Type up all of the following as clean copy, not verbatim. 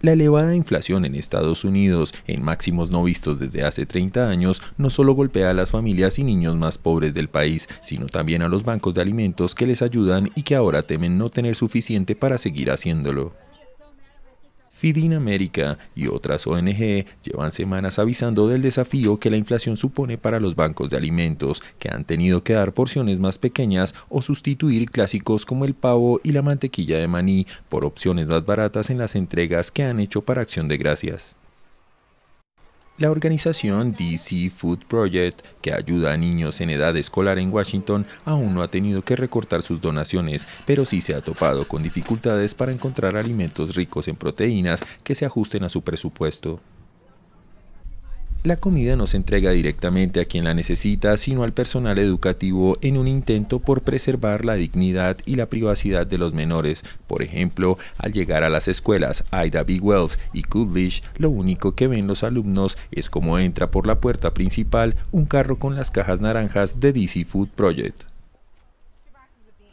La elevada inflación en Estados Unidos, en máximos no vistos desde hace 30 años, no solo golpea a las familias y niños más pobres del país, sino también a los bancos de alimentos que les ayudan y que ahora temen no tener suficiente para seguir haciéndolo. Feeding America y otras ONG llevan semanas avisando del desafío que la inflación supone para los bancos de alimentos, que han tenido que dar porciones más pequeñas o sustituir clásicos como el pavo y la mantequilla de maní por opciones más baratas en las entregas que han hecho para Acción de Gracias. La organización DC Food Project, que ayuda a niños en edad escolar en Washington, aún no ha tenido que recortar sus donaciones, pero sí se ha topado con dificultades para encontrar alimentos ricos en proteínas que se ajusten a su presupuesto. La comida no se entrega directamente a quien la necesita, sino al personal educativo en un intento por preservar la dignidad y la privacidad de los menores. Por ejemplo, al llegar a las escuelas Ida B. Wells y Kudlitz, lo único que ven los alumnos es cómo entra por la puerta principal un carro con las cajas naranjas de DC Food Project.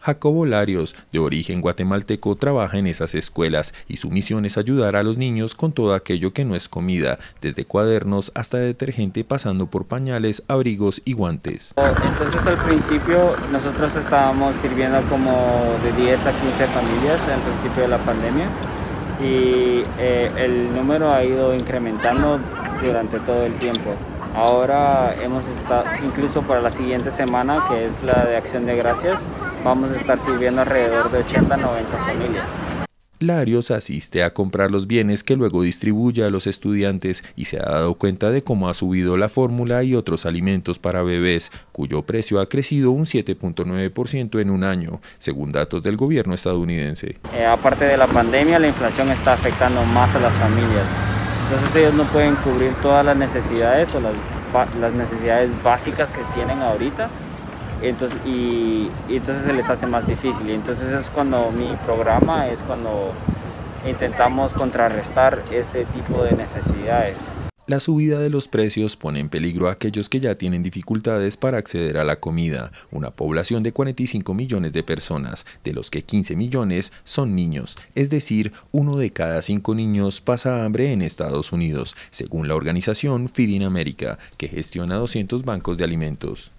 Jacobo Larios, de origen guatemalteco, trabaja en esas escuelas y su misión es ayudar a los niños con todo aquello que no es comida, desde cuadernos hasta detergente, pasando por pañales, abrigos y guantes. Entonces al principio nosotros estábamos sirviendo como de 10 a 15 familias al principio de la pandemia y el número ha ido incrementando durante todo el tiempo. Ahora hemos estado, incluso para la siguiente semana, que es la de Acción de Gracias, vamos a estar sirviendo alrededor de 80 a 90 familias. Larios asiste a comprar los bienes que luego distribuye a los estudiantes y se ha dado cuenta de cómo ha subido la fórmula y otros alimentos para bebés, cuyo precio ha crecido un 7.9% en un año, según datos del gobierno estadounidense. Aparte de la pandemia, la inflación está afectando más a las familias. Entonces ellos no pueden cubrir todas las necesidades o las necesidades básicas que tienen ahorita, entonces, entonces se les hace más difícil. Entonces es cuando mi programa es cuando intentamos contrarrestar ese tipo de necesidades. La subida de los precios pone en peligro a aquellos que ya tienen dificultades para acceder a la comida, una población de 45 millones de personas, de los que 15 millones son niños, es decir, 1 de cada 5 niños pasa hambre en Estados Unidos, según la organización Feeding America, que gestiona 200 bancos de alimentos.